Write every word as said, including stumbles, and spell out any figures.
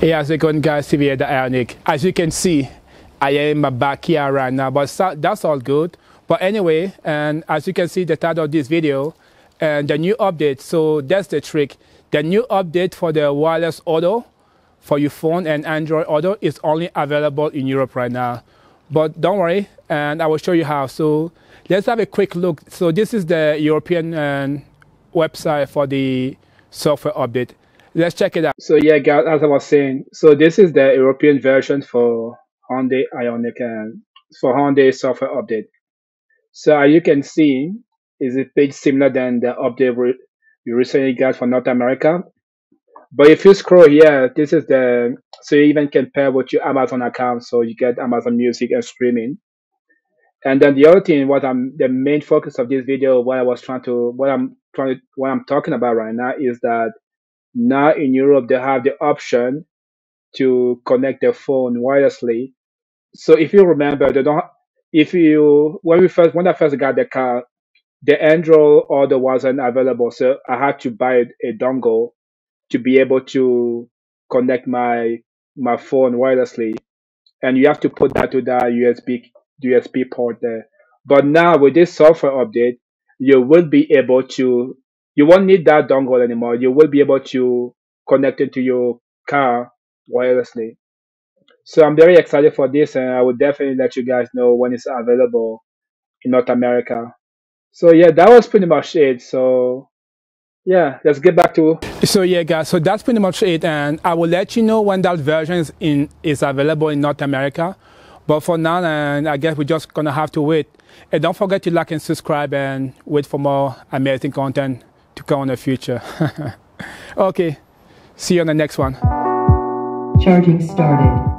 Here's the gun guys, see the Ioniq. As you can see, I am in my back here right now, but that's all good. But anyway, and as you can see the title of this video, and the new update, so that's the trick. The new update for the wireless auto for your phone and Android Auto is only available in Europe right now. But don't worry, and I will show you how. So let's have a quick look. So this is the European um, website for the software update. Let's check it out. So yeah, guys, as I was saying, so this is the European version for Hyundai Ioniq and for Hyundai software update. So as you can see, is a page similar than the update we recently got for North America. But if you scroll here, this is the, so you even can pair with your Amazon account, so you get Amazon Music and streaming. And then the other thing, what I'm, the main focus of this video, what I was trying to, what I'm trying to, what I'm talking about right now is that now in Europe, they have the option to connect their phone wirelessly. So if you remember, they don't, if you, when we first, when I first got the car, the Android Auto wasn't available, so I had to buy a dongle to be able to connect my my phone wirelessly, and you have to put that to that U S B U S B port there. But now with this software update, you will be able to, you won't need that dongle anymore. You will be able to connect it to your car wirelessly. So I'm very excited for this, and I will definitely let you guys know when it's available in North America. So yeah, that was pretty much it. So yeah, let's get back to. So yeah, guys, so that's pretty much it. And I will let you know when that version is, in, is available in North America. But for now, and I guess we're just going to have to wait. And don't forget to like and subscribe and wait for more amazing content to come in the future. Okay, see you on the next one. Charging started.